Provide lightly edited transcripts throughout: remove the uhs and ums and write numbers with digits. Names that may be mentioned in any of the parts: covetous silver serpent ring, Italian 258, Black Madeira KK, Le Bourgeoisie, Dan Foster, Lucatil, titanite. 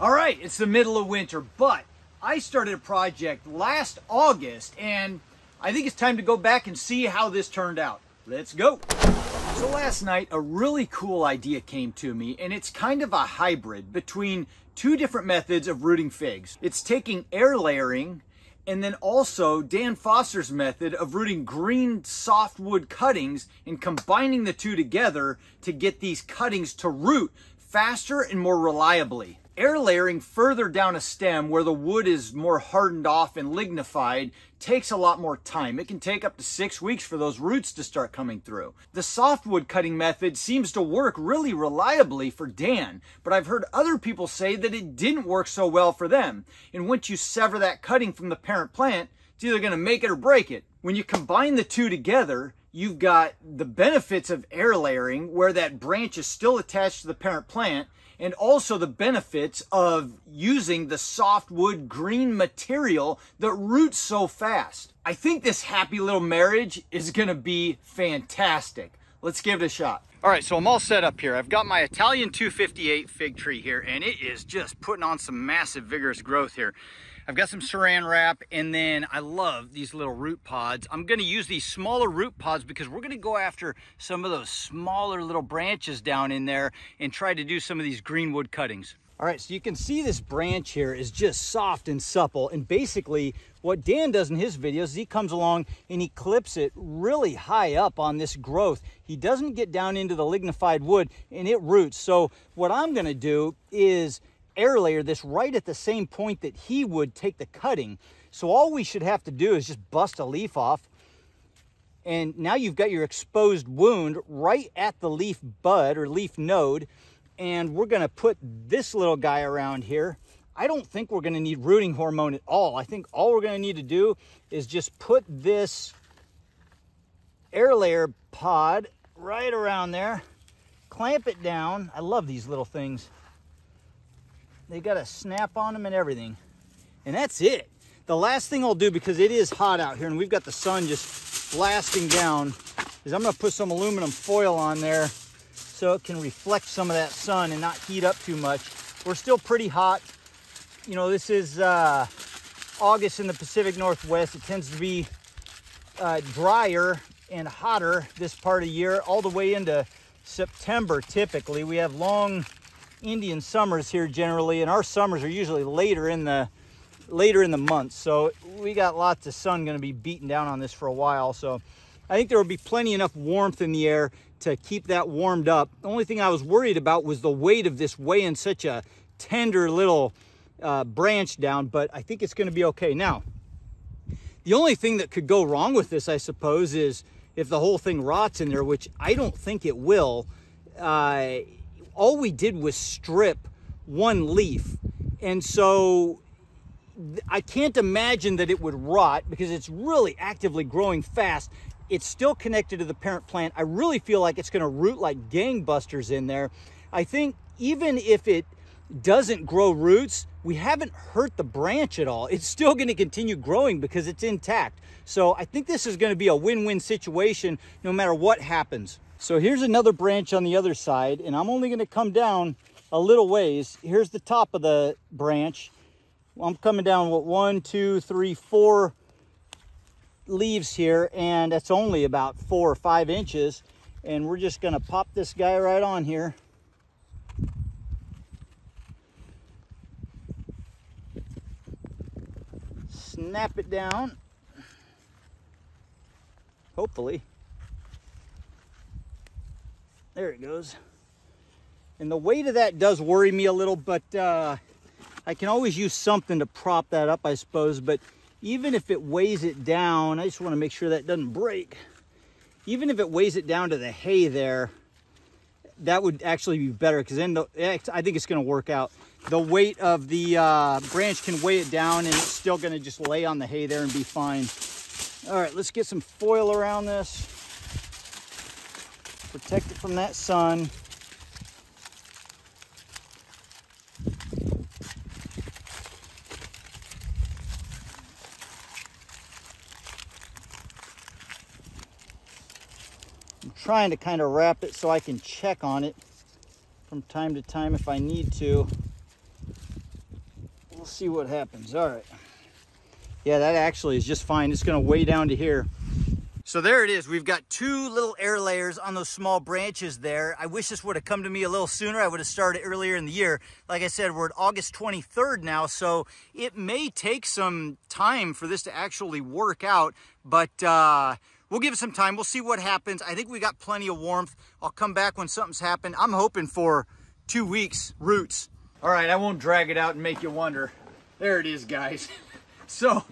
All right, it's the middle of winter, but I started a project last August, and I think it's time to go back and see how this turned out. Let's go. So last night, a really cool idea came to me, and it's kind of a hybrid between two different methods of rooting figs. It's taking air layering and then also Dan Foster's method of rooting green softwood cuttings and combining the two together to get these cuttings to root faster and more reliably. Air layering further down a stem where the wood is more hardened off and lignified takes a lot more time. It can take up to 6 weeks for those roots to start coming through. The softwood cutting method seems to work really reliably for Dan, but I've heard other people say that it didn't work so well for them. And once you sever that cutting from the parent plant, it's either going to make it or break it. When you combine the two together, you've got the benefits of air layering where that branch is still attached to the parent plant, and also the benefits of using the softwood green material that roots so fast. I think this happy little marriage is gonna be fantastic. Let's give it a shot. All right, so I'm all set up here. I've got my Italian 258 fig tree here, and it is just putting on some massive vigorous growth here. I've got some saran wrap, and then I love these little root pods. I'm gonna use these smaller root pods because we're gonna go after some of those smaller little branches down in there and try to do some of these green wood cuttings. All right, so you can see this branch here is just soft and supple, and basically what Dan does in his videos is he comes along and he clips it really high up on this growth. He doesn't get down into the lignified wood and it roots. So what I'm gonna do is air layer this right at the same point that he would take the cutting. So all we should have to do is just bust a leaf off, and now you've got your exposed wound right at the leaf bud or leaf node, and we're going to put this little guy around here. I don't think we're going to need rooting hormone at all. I think all we're going to need to do is just put this air layer pod right around there, clamp it down. I love these little things. They got a snap on them and everything. And that's it. The last thing I'll do, because it is hot out here and we've got the sun just blasting down, is I'm gonna put some aluminum foil on there so it can reflect some of that sun and not heat up too much. We're still pretty hot. You know, this is August in the Pacific Northwest. It tends to be drier and hotter this part of the year, all the way into September typically. We have long Indian summers here generally, and our summers are usually later in the month, so we got lots of sun going to be beating down on this for a while. So I think there will be plenty enough warmth in the air to keep that warmed up. The only thing I was worried about was the weight of this weighing such a tender little branch down, but I think it's going to be okay. Now, the only thing that could go wrong with this, I suppose, is if the whole thing rots in there, which I don't think it will. All we did was strip one leaf, and so I can't imagine that it would rot because it's really actively growing fast. It's still connected to the parent plant. I really feel like it's going to root like gangbusters in there. I think even if it doesn't grow roots, we haven't hurt the branch at all. It's still going to continue growing because it's intact. So I think this is going to be a win-win situation no matter what happens. So here's another branch on the other side, and I'm only going to come down a little ways. Here's the top of the branch. I'm coming down with 4 leaves here, and that's only about 4 or 5 inches. And we're just going to pop this guy right on here. Snap it down. Hopefully. There it goes. And the weight of that does worry me a little, but I can always use something to prop that up, I suppose. But even if it weighs it down, I just want to make sure that doesn't break. Even if it weighs it down to the hay there, that would actually be better, because then I think it's going to work out. The weight of the branch can weigh it down, and it's still going to just lay on the hay there and be fine. All right, let's get some foil around this. Protect it from that sun. I'm trying to kind of wrap it so I can check on it from time to time if I need to. we'll see what happens. All right. Yeah, that actually is just fine. It's going to weigh down to here. So there it is. We've got two little air layers on those small branches there. I wish this would have come to me a little sooner. I would have started earlier in the year. Like I said, we're at August 23rd now, so it may take some time for this to actually work out, but we'll give it some time. We'll see what happens. I think we got plenty of warmth. I'll come back when something's happened. I'm hoping for 2 weeks roots. All right, I won't drag it out and make you wonder. There it is, guys. So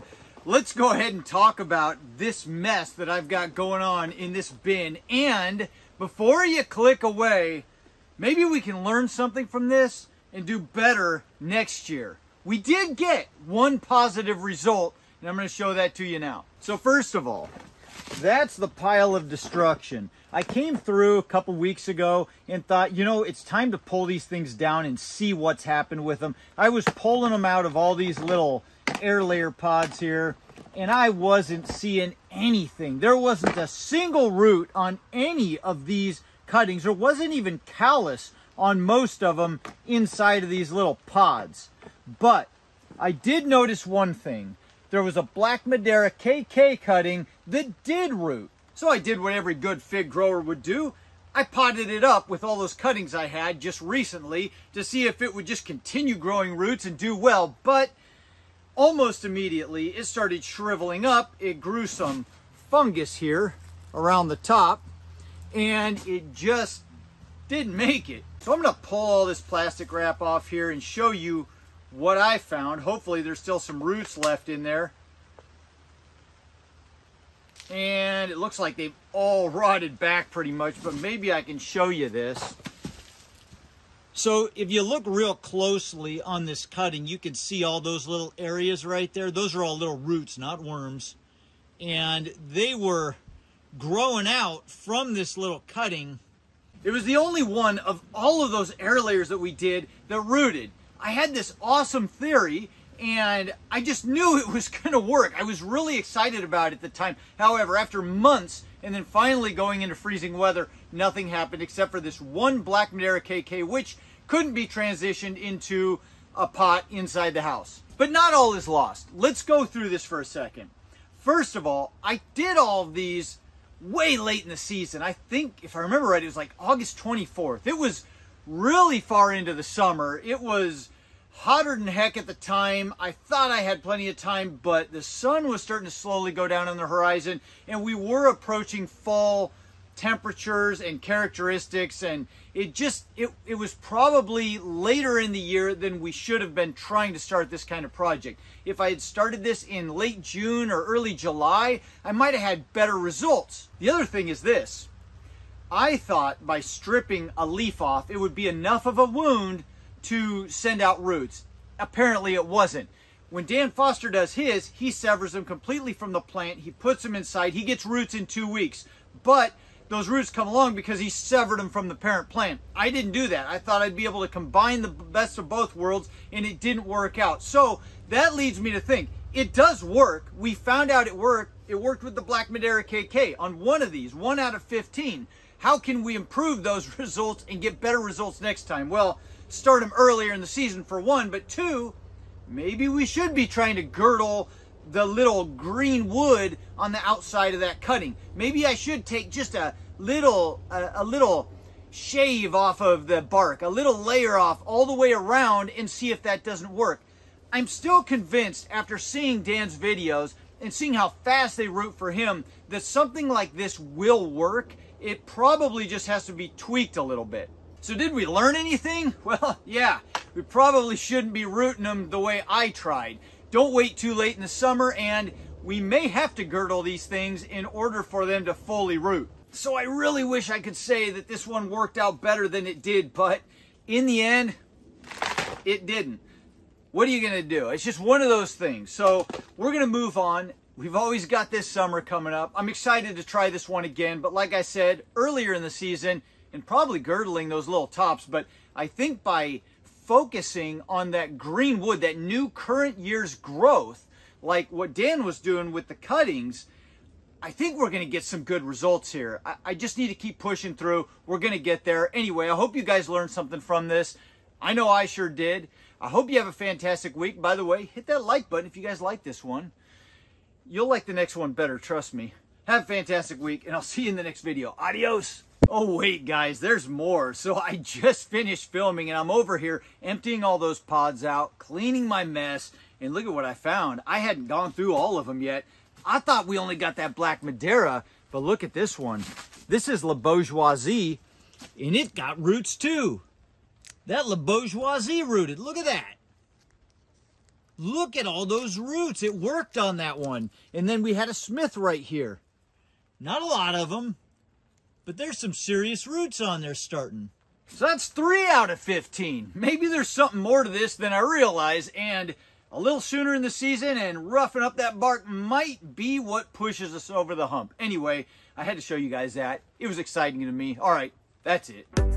let's go ahead and talk about this mess that I've got going on in this bin. And before you click away, maybe we can learn something from this and do better next year. We did get one positive result, and I'm going to show that to you now. So first of all, that's the pile of destruction. I came through a couple weeks ago and thought, you know, it's time to pull these things down and see what's happened with them. I was pulling them out of all these little air layer pods here, and I wasn't seeing anything. There wasn't a single root on any of these cuttings. There wasn't even callus on most of them inside of these little pods. But I did notice one thing. There was a Black Madeira KK cutting that did root. So I did what every good fig grower would do. I potted it up with all those cuttings I had just recently to see if it would just continue growing roots and do well. But almost immediately, it started shriveling up. It grew some fungus here around the top, and it just didn't make it. So I'm going to pull all this plastic wrap off here and show you what I found. Hopefully there's still some roots left in there. And it looks like they've all rotted back pretty much, but maybe I can show you this. So if you look real closely on this cutting, you can see all those little areas right there. Those are all little roots, not worms. And they were growing out from this little cutting. It was the only one of all of those air layers that we did that rooted. I had this awesome theory, and I just knew it was going to work. I was really excited about it at the time. However, after months, and then finally going into freezing weather, nothing happened except for this one Black Madeira KK, which couldn't be transitioned into a pot inside the house. But not all is lost. Let's go through this for a second. First of all, I did all of these way late in the season. I think, if I remember right, it was like August 24th. It was really far into the summer. It was hotter than heck at the time. I thought I had plenty of time, but the sun was starting to slowly go down on the horizon, and we were approaching fall temperatures and characteristics, and it was probably later in the year than we should have been trying to start this kind of project. If I had started this in late June or early July, I might have had better results. The other thing is this. I thought by stripping a leaf off, it would be enough of a wound to send out roots. Apparently it wasn't. When Dan Foster does his, he severs them completely from the plant. He puts them inside. He gets roots in 2 weeks. But those roots come along because he severed them from the parent plant. I didn't do that. I thought I'd be able to combine the best of both worlds, and it didn't work out. So that leads me to think it does work. We found out it worked. It worked with the Black Madeira KK on one of these, 1 out of 15. How can we improve those results and get better results next time? Well, start them earlier in the season for one, but two, maybe we should be trying to girdle the little green wood on the outside of that cutting. Maybe I should take just a little shave off of the bark, a little layer off all the way around, and see if that doesn't work. I'm still convinced after seeing Dan's videos and seeing how fast they root for him that something like this will work. It probably just has to be tweaked a little bit. So did we learn anything? Well, yeah, we probably shouldn't be rooting them the way I tried. Don't wait too late in the summer, and we may have to girdle these things in order for them to fully root. So I really wish I could say that this one worked out better than it did, but in the end, it didn't. What are you gonna do? It's just one of those things. So we're gonna move on. We've always got this summer coming up. I'm excited to try this one again, but like I said, earlier in the season, and probably girdling those little tops, but I think by focusing on that green wood, that new current year's growth, like what Dan was doing with the cuttings, I think we're going to get some good results here. I just need to keep pushing through. We're going to get there. Anyway, I hope you guys learned something from this. I know I sure did. I hope you have a fantastic week. By the way, hit that like button if you guys like this one. You'll like the next one better, trust me. Have a fantastic week, and I'll see you in the next video. Adios. Oh, wait, guys, there's more. So I just finished filming, and I'm over here emptying all those pods out, cleaning my mess, and look at what I found. I hadn't gone through all of them yet. I thought we only got that Black Madeira, but look at this one. This is Le Bourgeoisie, and it got roots, too. That Le Bourgeoisie rooted. Look at that. Look at all those roots. It worked on that one. And then we had a Smith right here. Not a lot of them, but there's some serious roots on there starting. So that's 3 out of 15. Maybe there's something more to this than I realize. And a little sooner in the season and roughing up that bark might be what pushes us over the hump. Anyway, I had to show you guys that. It was exciting to me. All right, that's it.